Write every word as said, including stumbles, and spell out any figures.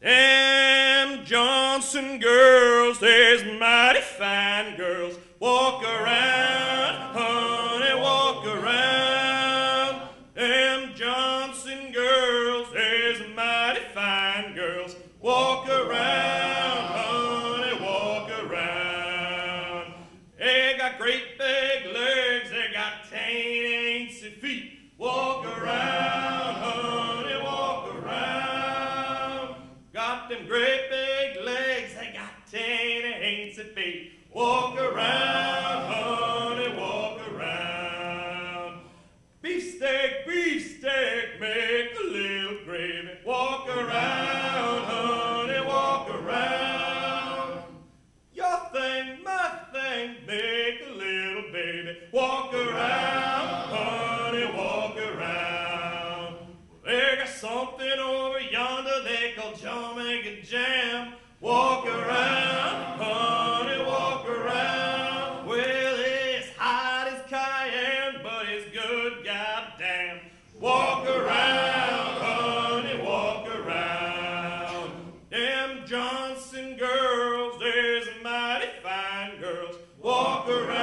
Them Johnson girls, there's mighty fine girls, walk around, honey, walk around. Them Johnson girls, there's mighty fine girls, walk around, honey, walk around. They got great big legs, they got tiny, antsy feet, walk around, honey, walk around. Got them great big legs, they got tiny, antsy feet, walk around, honey, walk around. Beefsteak, beefsteak, make a little gravy, walk around, honey, walk around. Your thing, my thing, make a little baby, walk around, honey, walk around. Well, they got something over yonder they call John Mac and Jam, walk around, honey, walk around, honey, walk around. Them Johnson girls, there's mighty fine girls, walk around.